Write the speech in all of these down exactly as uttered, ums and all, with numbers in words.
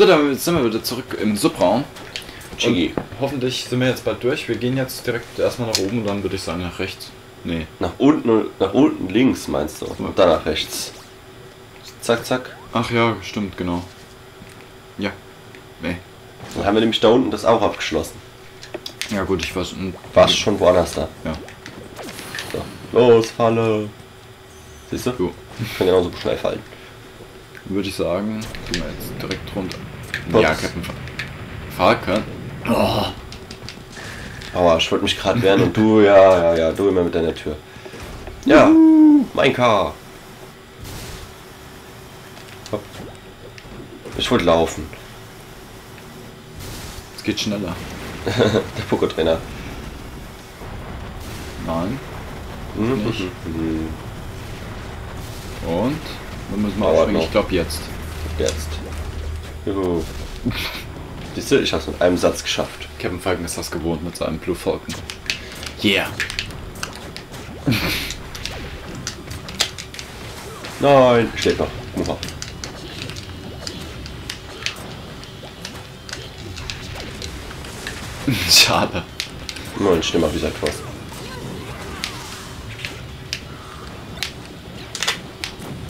So, damit sind wir wieder zurück im Subraum. Und hoffentlich sind wir jetzt bald durch. Wir gehen jetzt direkt erstmal nach oben und dann würde ich sagen nach rechts. Nee. Nach unten, nach unten links meinst du? Und dann nach rechts. Zack, zack. Ach ja, stimmt, genau. Ja. Nee. Dann haben wir nämlich da unten das auch abgeschlossen. Ja gut, ich weiß. Warst schon woanders da? Ja. So. Los, Falle! Siehst du? Cool. Ich kann genauso schnell fallen. Würde ich sagen, gehen wir jetzt direkt runter. Was? Ja, Captain Falcon. Oh. Aua, ich wollte mich gerade wehren und du, ja, ja, ja, du immer mit deiner Tür. Ja, Juhu. Mein Car. Hopp. Ich wollte laufen. Es geht schneller. Der Pokémon-Trainer. Nein. Mhm. Nicht. Mhm. Und? Dann müssen wir aufspringen. Ich glaube jetzt. Jetzt. Juhu. Siehst du, ich hab's mit einem Satz geschafft. Kevin Falcon ist das gewohnt mit seinem Blue Falcon. Yeah. Nein, steht noch. Uha. Schade. Nein, steh mal wieder drauf.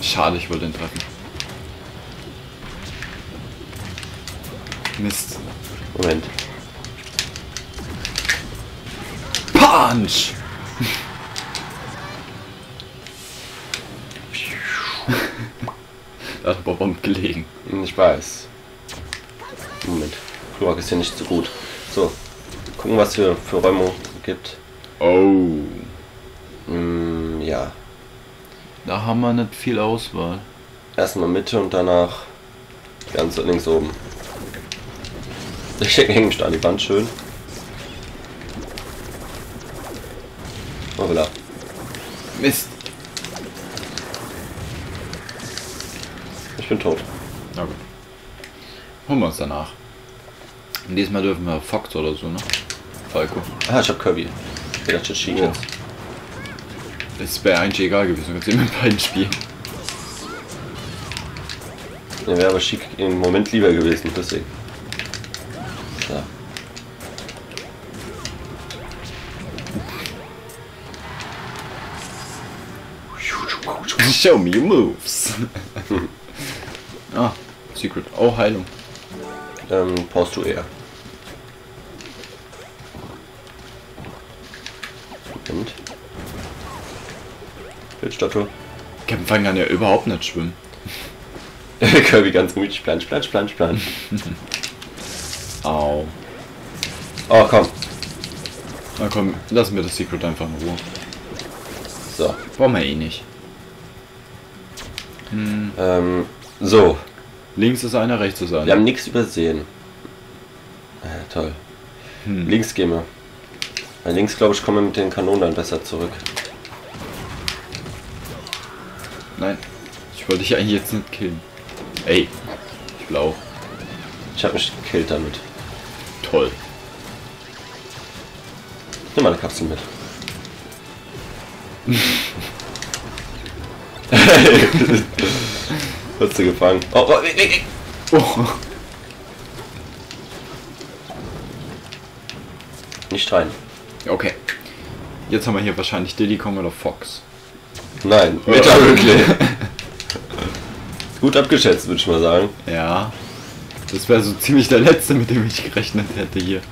Schade, ich wollte ihn treffen. Mist. Moment. Punch! Da hat Bob gelegen. Ich weiß. Moment. Glurak ist hier nicht so gut. So. Gucken, was hier für Räume gibt. Oh. Mm, ja. Da haben wir nicht viel Auswahl. Erstmal Mitte und danach ganz links oben. Ich hänge mich da an die Wand schön. Oh, voilà. Mist. Ich bin tot. Na gut. Holen wir uns danach. Und diesmal dürfen wir Fox oder so, ne? Falco. Ah, ich hab Kirby. Ich hab Chichi jetzt. Ist wäre eigentlich egal gewesen, wir können mit beiden spielen. Ja, wäre aber schick im Moment lieber gewesen, deswegen. So. Show me your moves. Ah, Secret. Oh, Heilung. Ähm, brauchst du eher. Und? Bildstatue. Captain Falcon kann ja überhaupt nicht schwimmen. Kirby ganz gemütlich. Plansch, plansch, plansch, plansch. Au. Oh, komm. Na komm, lassen wir das Secret einfach in Ruhe. So. Brauchen wir eh nicht. Hm. Ähm, so. Links ist einer, rechts ist einer. Wir haben nichts übersehen. Äh, toll. Hm. Links gehen wir. Weil links, glaube ich, kommen wir mit den Kanonen dann besser zurück. Nein, ich wollte dich eigentlich jetzt nicht killen. Ey, ich blau. Ich habe mich gekillt damit. Toll. Nimm mal eine Kapsel mit. Hast du gefangen? Oh, oh, weg, weg, weg. Oh. Nicht rein. Okay. Jetzt haben wir hier wahrscheinlich Diddy Kong oder Fox. Nein, Meta Ridley. Gut abgeschätzt, würde ich mal sagen. Ja. Das wäre so ziemlich der letzte, mit dem ich gerechnet hätte hier.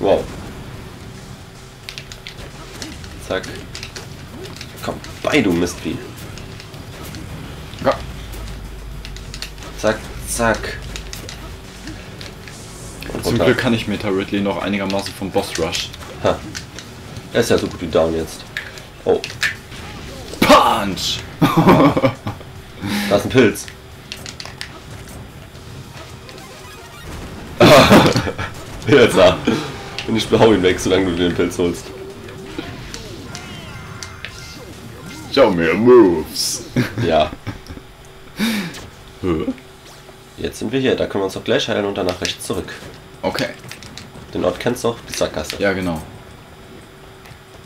Wow. Zack. Komm, bei du Mistvieh. Ja. Zack, zack. Und zum Glück kann ich Meta Ridley noch einigermaßen vom Boss Rush. Ha. Er ist ja so gut wie down jetzt. Oh. Punch! Da ist ein Pilz. Jetzt da. Und ich behau ihn weg, solange du den Pilz holst. Show me your moves. Ja. Jetzt sind wir hier, da können wir uns doch gleich heilen und dann nach rechts zurück. Okay. Den Ort kennst du auch, die Sackgasse. Ja, genau.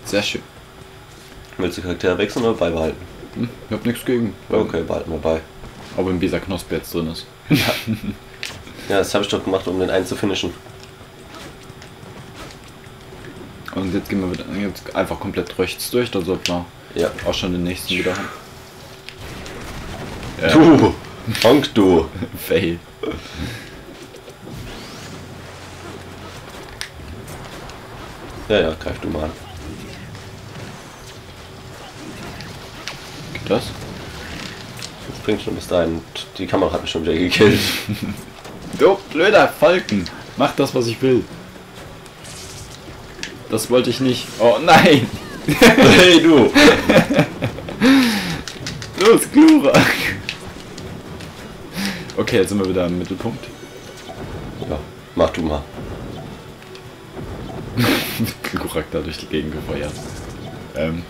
Sehr schön. Willst du Charaktere wechseln oder beibehalten? Hm, ich hab nichts gegen. Okay, behalten wir bei. Ob im Bisa Knospe jetzt drin ist. Ja, ja, das habe ich doch gemacht, um den einen zu finishen. Und jetzt gehen wir mit, jetzt einfach komplett rechts durch, da sollten wir ja auch schon den nächsten wieder haben. Ja. Du! Honk du! Fail. Ja, ja, greif du mal an. Geht das? Du springst schon bis dahin und die Kamera hat mich schon wieder gekillt. Du blöder Falken! Mach das, was ich will! Das wollte ich nicht. Oh nein! Hey du! Los, Glurak! Okay, jetzt sind wir wieder im Mittelpunkt. Ja, mach du mal. Glurak da durch die Gegend gefeuert. Ähm.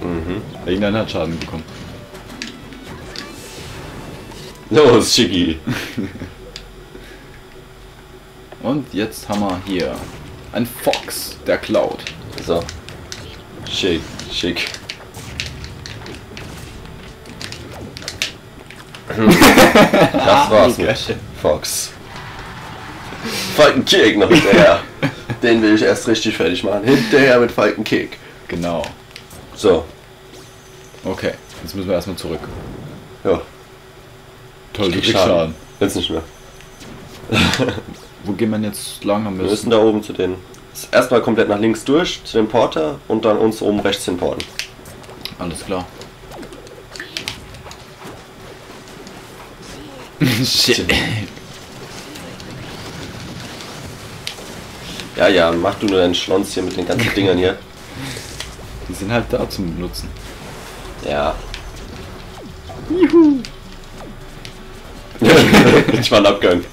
Mhm. Irgendeiner hat Schaden bekommen. Los, Schicki! Und jetzt haben wir hier ein Fox, der klaut. So. Schick, schick. Das war's mit Fox. Falkenkick noch hinterher. Den will ich erst richtig fertig machen. Hinterher mit Falkenkick. Genau. So. Okay, jetzt müssen wir erstmal zurück. Ja. Toll, du kriegst Schaden. Jetzt nicht mehr. Wo gehen wir denn jetzt lang? Am besten? Wir müssen da oben zu den. Erstmal komplett nach links durch, zu dem Porter und dann uns oben rechts hin porten. Alles klar. Shit. Ja, ja, mach du nur deinen Schlons hier mit den ganzen Dingern hier. Die sind halt da zum Benutzen. Ja. Juhu. Ich war ein Abgang.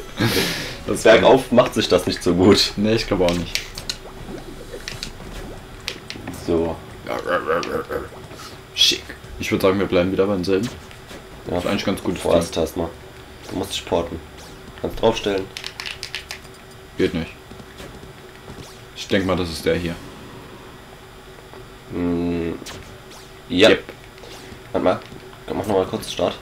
Das Bergauf macht sich das nicht so gut. Ne, ich glaube auch nicht. So. Schick. Ich würde sagen, wir bleiben wieder beim selben. Ja. Das ist eigentlich ganz gut. Vorerst erstmal. Du musst dich porten. Kannst draufstellen. Geht nicht. Ich denke mal, das ist der hier. Mm, ja. Yep. Warte mal. Mach nochmal kurz Start.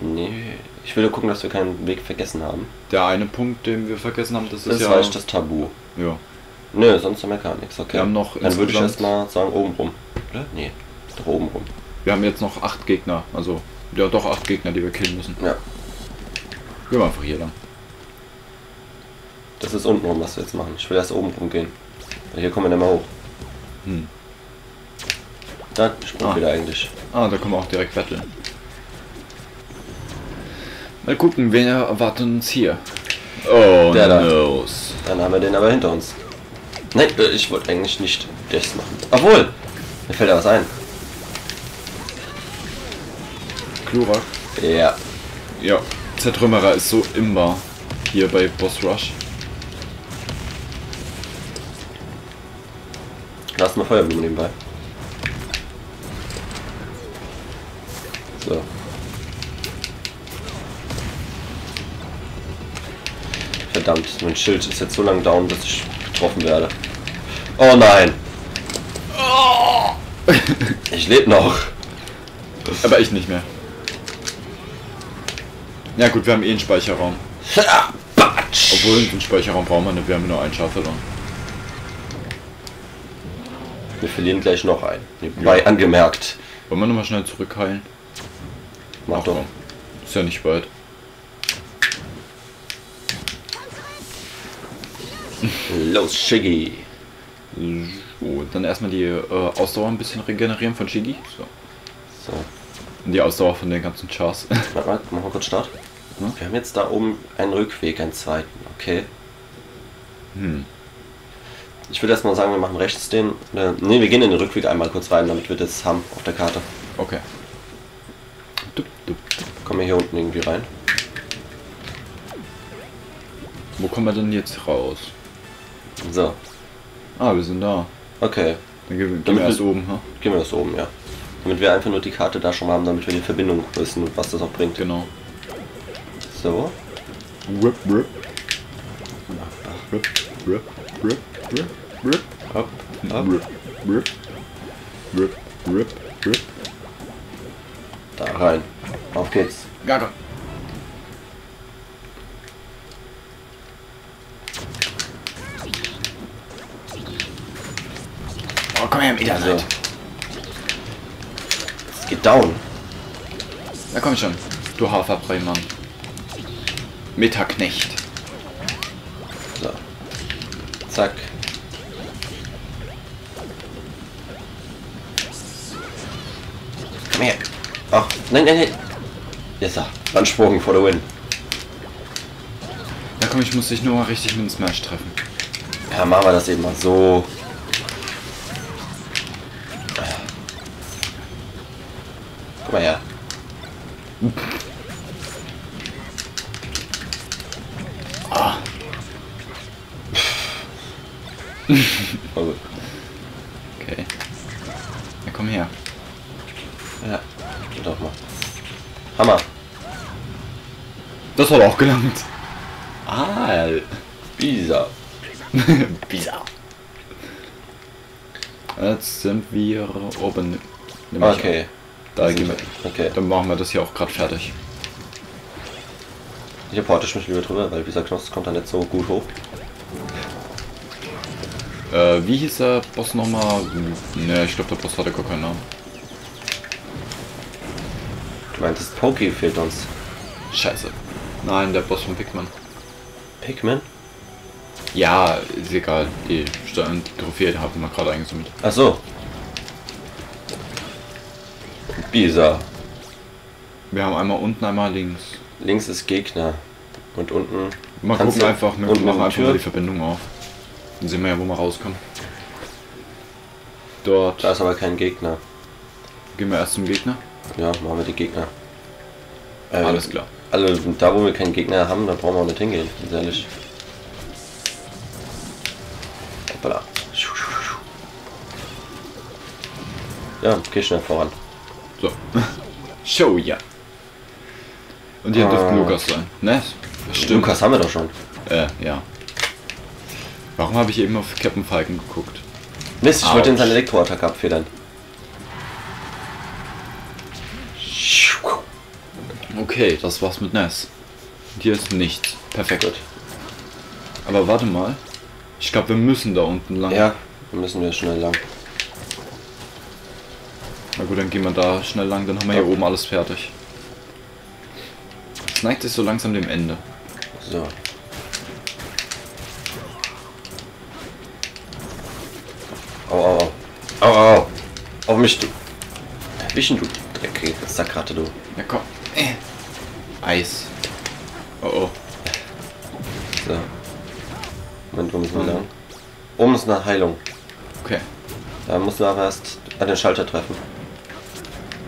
Nee. Ich will nur gucken, dass wir keinen Weg vergessen haben. Der eine Punkt, den wir vergessen haben, das, das ist ja... Das das Tabu. Ja. Nö, sonst haben wir gar nichts, okay. Wir haben noch... Dann würde ich erstmal sagen, oben rum. Oder? Nee, doch oben rum. Wir haben jetzt noch acht Gegner, also... Ja, doch acht Gegner, die wir killen müssen. Ja. Gehen wir einfach hier lang. Das ist unten rum, was wir jetzt machen. Ich will erst oben rum gehen. Weil hier kommen wir nicht mehr hoch. Hm. Da springen wir eigentlich. Ah, da kommen wir auch direkt betteln. Mal gucken, wen erwartet uns hier. Oh, der da. Dann haben wir den aber hinter uns. Nein, ich wollte eigentlich nicht das machen. Obwohl, mir fällt da was ein. Glurak. Ja. Ja, Zertrümmerer ist so immer hier bei Boss Rush. Lass mal Feuerblumen nebenbei. So. Verdammt, mein Schild ist jetzt so lange down, dass ich getroffen werde. Oh nein! Oh. Ich lebe noch. Aber ich nicht mehr. Ja gut, wir haben eh einen Speicherraum. Obwohl, einen Speicherraum brauchen wir nicht, wir haben nur einen Schaffelon. Wir verlieren gleich noch einen. Nebenbei ja. Angemerkt. Wollen wir nochmal schnell zurückheilen? Mach Ach, doch. Komm. Ist ja nicht weit. Los, Shiggy! So, dann erstmal die äh, Ausdauer ein bisschen regenerieren von Shiggy. So. So. Und die Ausdauer von den ganzen Chars. Warte mal, mach mal kurz Start. Hm? Wir haben jetzt da oben einen Rückweg, einen zweiten, okay. Hm. Ich würde erstmal sagen, wir machen rechts den. Äh, ne, wir gehen in den Rückweg einmal kurz rein, damit wir das haben auf der Karte. Okay. Dup, dup, dup. Kommen wir hier unten irgendwie rein. Wo kommen wir denn jetzt raus? So. Ah, wir sind da. Okay. Dann gehen wir erst oben, ha? Gehen wir erst oben, ja. Damit wir einfach nur die Karte da schon haben, damit wir die Verbindung wissen, was das auch bringt. Genau. So. Da rein. Auf geht's. Gaga. Oh, komm her, Meter. Also. Es geht down. Na komm schon, du Haferbräumann. Meta-Knecht. So. Zack. Komm her. Ach, nein, nein, nein. Yes, ja, Ansprung for the win. Na komm, ich muss dich nur mal richtig mit dem Smash treffen. Ja, machen wir das eben mal so. Guck mal her. Ah. Okay. Ja, komm her. Ja, geht auch mal. Hammer. Das hat auch gelangt. Ah, Bisa. Bisa. Jetzt sind wir oben. Nimm okay. Da gehen wir. Okay. Dann machen wir das hier auch gerade fertig. Ich reporte mich lieber drüber, weil dieser Knoss kommt da nicht so gut hoch. Äh, wie hieß der Boss nochmal? Ne, ich glaube der Boss hatte gar keinen Namen. Du meintest, Porky fehlt uns. Scheiße. Nein, der Boss von Pikmin. Pikmin? Ja, ist egal. Die Trophäe haben wir gerade eingesammelt. Ach so. Bisa. Wir haben einmal unten, einmal links. Links ist Gegner. Und unten. Mal gucken einfach, wir machen einfach mal die Verbindung auf. Dann sehen wir ja, wo wir rauskommen. Dort. Da ist aber kein Gegner. Gehen wir erst zum Gegner? Ja, machen wir die Gegner. Ähm, Alles klar. Also da, wo wir keinen Gegner haben, da brauchen wir auch nicht hingehen, ganz ehrlich. Hoppala. Ja, geh schnell voran. So. Show, ja. Und hier ah. dürfte Lukas sein, ne? Stimmt. Lukas haben wir doch schon. Äh, ja. Warum habe ich eben auf Captain Falcon geguckt? Mist, ich Ouch. wollte in seinen Elektroattack abfedern. Okay, das war's mit Ness. Und hier ist nichts. Perfekt. Gut. Aber warte mal. Ich glaube, wir müssen da unten lang. Ja, wir müssen wir schnell lang. Na gut, dann gehen wir da schnell lang, dann haben wir ja. hier oben alles fertig. Es neigt sich so langsam dem Ende. So. Au, au, au. Au, au. Auf mich, du. Erwischen, du Dreck. Sackrate, du. Ja, komm. Äh. Eis. Oh, oh. So. Moment, wo müssen wir lang? Oben ist eine Heilung. Okay. Da müssen wir aber erst an den Schalter treffen.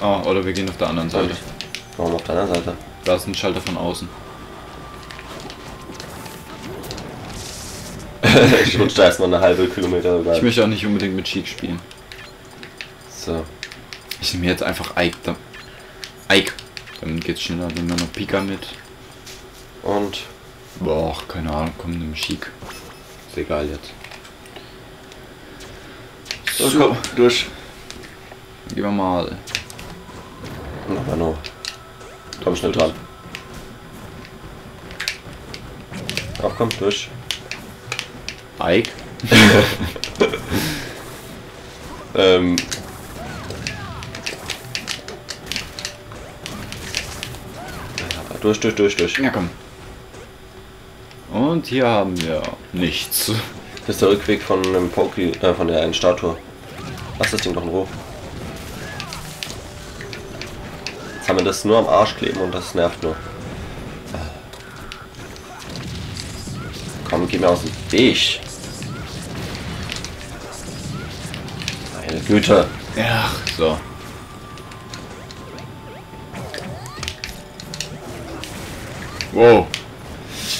Ah, oh, oder wir gehen auf der anderen Seite. Warum auf der anderen Seite? Da ist ein Schalter von außen. Ich rutsche da erstmal eine halbe Kilometer über. Ich möchte auch nicht unbedingt mit Cheek spielen. So. Ich nehme jetzt einfach Ike. Da. Ike. Dann geht's schneller, nehmen wir noch Pika mit. Und. Boah, keine Ahnung, komm, nimm Cheek. Ist egal jetzt. So, so komm, durch. Gehen wir mal. Nochmal noch. Komm schnell dran. Ach komm, durch. Ike? ähm. Durch, durch, durch, durch. Ja, komm. Und hier haben wir nichts. Das ist der Rückweg von dem Poki, äh, von der einen Statue. Lass das Ding doch in Ruhe. Jetzt haben wir das nur am Arsch kleben und das nervt nur. Komm, geh mir aus dem Weg. Meine Güte. Ja, so. Wow.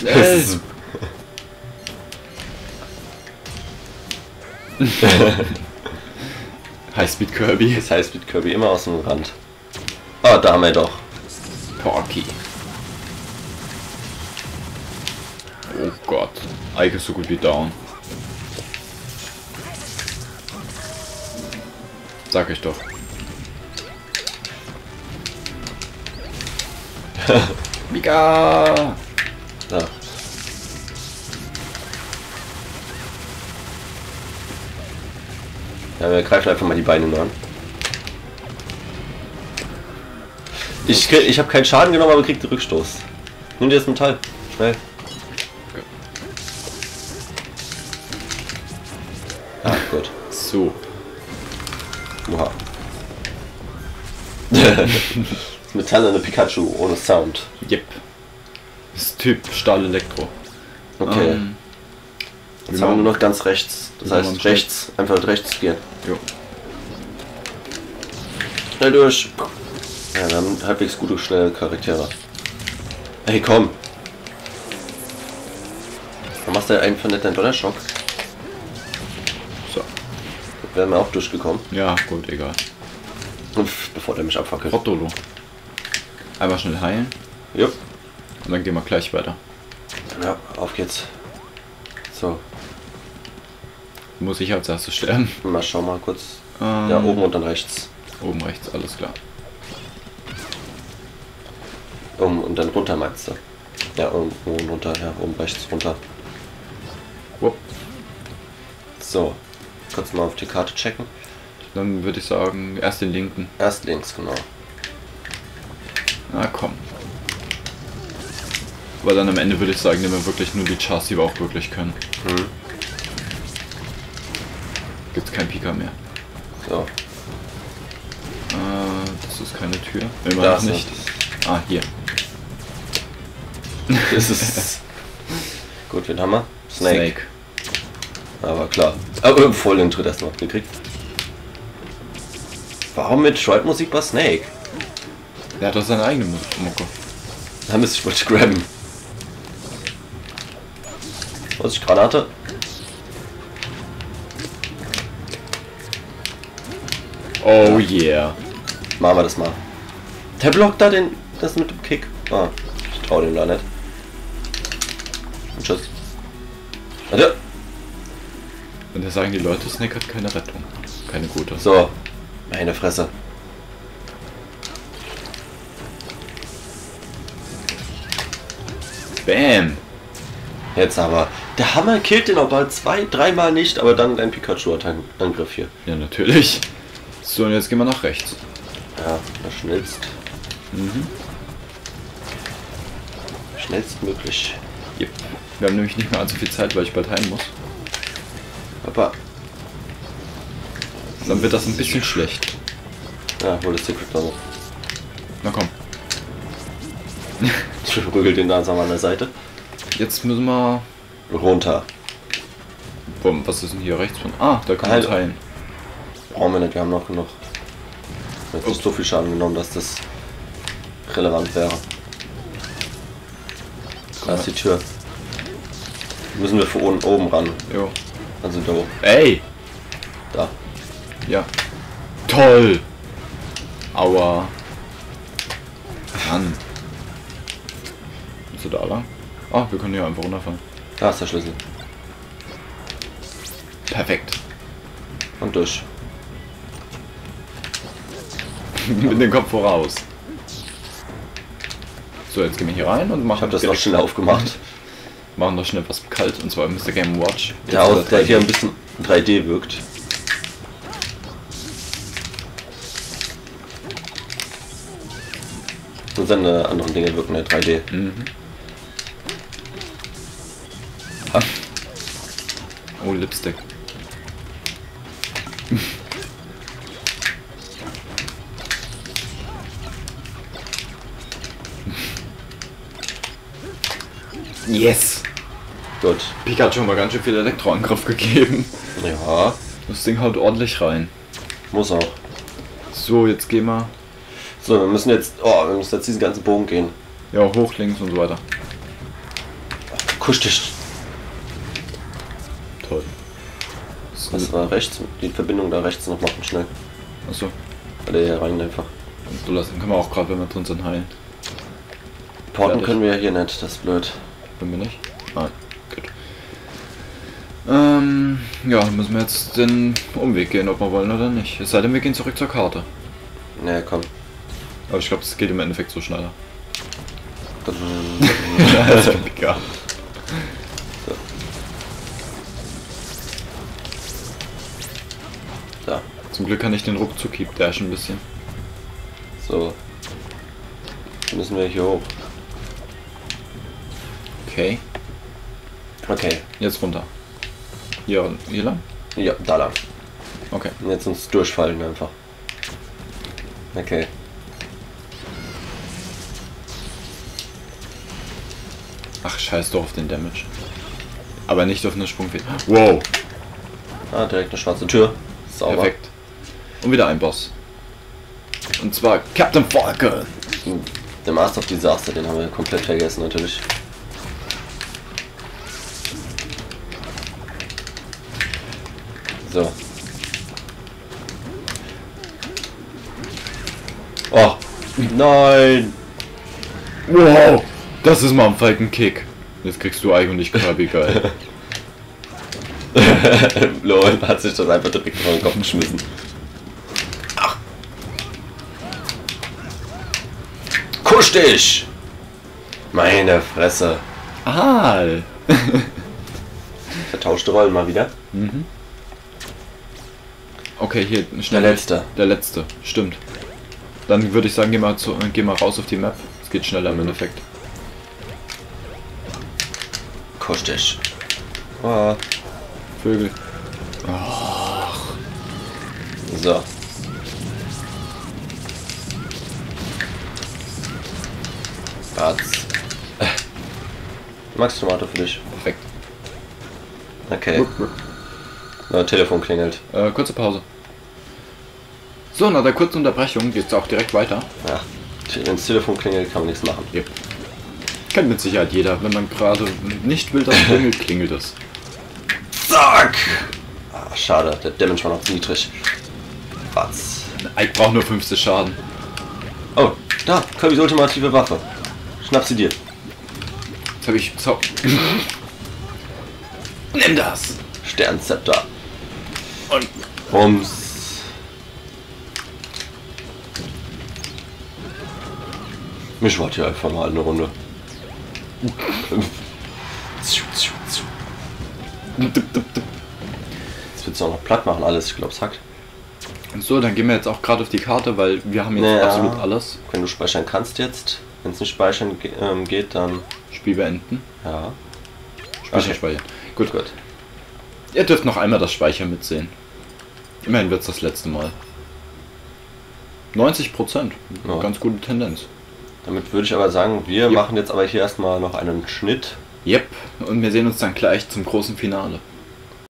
Yes. Highspeed Kirby. Das Highspeed Kirby immer aus dem Rand. Ah, oh, da haben wir doch. Porky. Oh Gott. Ike ist so gut wie down. Sag ich doch. Mika! Ja. Ja, wir greifen einfach mal die Beine nur an. Ich, ich habe keinen Schaden genommen, aber krieg den Rückstoß. Nimm dir das Metall. Schnell. Ah, gut. So. Oha. Metall an der Pikachu ohne Sound. Yep. Das Typ Stahl Elektro. Okay. Um, jetzt haben wir nur noch ganz rechts. Das heißt rechts, einfach rechts gehen. Jo. Schnell durch. Ja, wir haben halbwegs gute, schnelle Charaktere. Hey, komm! Warum machst du einfach nicht deinen Donnerschock? So. Dann wären wir auch durchgekommen. Ja, gut, egal. Uff, bevor der mich abfackelt. Rottolo. Einmal schnell heilen. Jupp. Und dann gehen wir gleich weiter. Ja, auf geht's. So. Muss ich als erstes sterben? Mal schauen, mal kurz. Ähm, ja, oben und dann rechts. Oben rechts, alles klar. Um und dann runter meinst du? Ja, um, um runter, ja, um rechts runter. Wupp. So, kurz mal auf die Karte checken. Dann würde ich sagen, erst den linken. Erst links, genau. Na komm. Aber dann am Ende würde ich sagen, nehmen wir wirklich nur die Chars, die wir auch wirklich können. Hm. Gibt's kein Pika mehr. So. Äh, das ist keine Tür. Immer noch nicht. Ah, hier. Das ist gut, wen haben wir? Snake. Snake. Aber klar. Aber voll den Tritt erstmal gekriegt. Warum mit Shroud-Musik bei Snake? Der hat doch seine eigene Mucke. Da müsste ich wohl grabben. Was ist Granate? Oh yeah. Machen wir das mal. Der blockt da den. Das mit dem Kick. Ah, ich trau dem da nicht. Und tschüss. Warte. Und da sagen die Leute, Snake hat keine Rettung. Keine gute. So. Meine Fresse. Bam. Jetzt aber. Der Hammer killt den auch bald zwei, dreimal nicht, aber dann dein Pikachu-Angriff hier. Ja, natürlich. So, und jetzt gehen wir nach rechts. Ja, da schnellst. Mhm. Schnellstmöglich. Yep. Wir haben nämlich nicht mehr allzu viel Zeit, weil ich bald heim muss. Aber dann wird das ein bisschen schlecht. Ja, hol das Secret Level. Na komm. Ich rügel den da an der Seite. Jetzt müssen wir runter. Bumm, was ist denn hier rechts von? Ah, da kann man teilen. Brauchen wir nicht, wir haben noch genug. Jetzt ist so viel Schaden genommen, dass das relevant wäre. Da ist die Tür. Müssen wir von oben ran. Jo. Dann sind wir hoch. Ey! Da. Ja. Toll! Aua. Mann. Bist du da lang? Ah, wir können hier einfach runterfahren. Da ist der Schlüssel. Perfekt. Und durch. Mit dem Kopf voraus. So, jetzt gehen wir hier rein und machen. Ich hab das noch schnell aufgemacht. Machen noch schnell was kalt, und zwar Mister Game Watch. Jetzt ja, aus, der hier ein bisschen drei D wirkt. Und seine anderen Dinge wirken in drei D. Mhm. Ha. Oh, Lipstick. Yes! Gut. Pikachu hat mal ganz schön viel Elektroangriff gegeben. Ja. Das Ding haut ordentlich rein. Muss auch. So, jetzt gehen wir. So, wir müssen jetzt. Oh, wir müssen jetzt diesen ganzen Bogen gehen. Ja, hoch, links und so weiter. Kusch dich. Toll. Das, das war rechts. Die Verbindung da rechts noch machen, schnell. Achso. Alle hier rein einfach. So lassen können wir auch gerade, wenn wir drin sind, heilen. Porten können wir ja hier nicht, das ist blöd. Können wir nicht? Nein. Gut. Ähm, ja, müssen wir jetzt den Umweg gehen, ob wir wollen oder nicht. Es sei denn, wir gehen zurück zur Karte. Naja, komm. Aber ich glaube, es geht im Endeffekt so schneller. Das ist Pika. So. Da. Zum Glück kann ich den Ruckzuck-Hieb dashen ein bisschen. So. Müssen wir hier hoch. Okay. Okay. Jetzt runter. Hier, hier lang? Ja, da lang. Okay. Und jetzt uns durchfallen wir einfach. Okay. Ach, scheiß doch auf den Damage. Aber nicht auf eine Sprungfeder. Wow. Ah, direkt eine schwarze Tür. Sauber. Perfekt. Und wieder ein Boss. Und zwar Captain Falcon. Der Master of Disaster, den haben wir komplett vergessen natürlich. So. Oh, nein! Wow! Das ist mal ein Falkenkick. Jetzt kriegst du Ike und ich Kirby, geil. Lol, hat sich das einfach direkt vor den Kopf geschmissen. Ach. Kusch dich! Meine Fresse. Ah! Vertauschte Rollen mal wieder. Mhm. Okay, hier, schnell. Der letzte. Der letzte, stimmt. Dann würde ich sagen, geh mal, zu, geh mal raus auf die Map. Es geht schneller im Endeffekt. Kuschtisch. Oh. Vögel. Oh. So. Batz. Max Tomato für dich. Perfekt. Okay. Rup, rup. Na, Telefon klingelt. Äh, kurze Pause. So, nach der kurzen Unterbrechung geht's auch direkt weiter. Ja, wenn das Telefon klingelt, kann man nichts machen. Yep. Kennt mit Sicherheit jeder, wenn man gerade nicht will, dass es klingelt, klingelt es. Zack! Ah, schade, der Damage war noch zu niedrig. Was? Ich brauche nur fünfzig Schaden. Oh, da, Kirby's ultimative Waffe. Schnapp sie dir. Jetzt habe ich Zau... Nimm das! Sternzepter. Und... Bums. Mich wart hier einfach mal eine Runde. Jetzt wird es auch noch platt machen alles, ich glaube es hackt. So, dann gehen wir jetzt auch gerade auf die Karte, weil wir haben jetzt naja, absolut alles. Wenn du speichern kannst jetzt, wenn es nicht speichern ge ähm, geht, dann... Spiel beenden? Ja. Speichern, okay. Speichern. Gut, gut. Ihr dürft noch einmal das Speichern mitsehen. Immerhin wird es das letzte Mal. neunzig Prozent, ja. Ganz gute Tendenz. Damit würde ich aber sagen, wir yep. machen jetzt aber hier erstmal noch einen Schnitt. Yep, und wir sehen uns dann gleich zum großen Finale.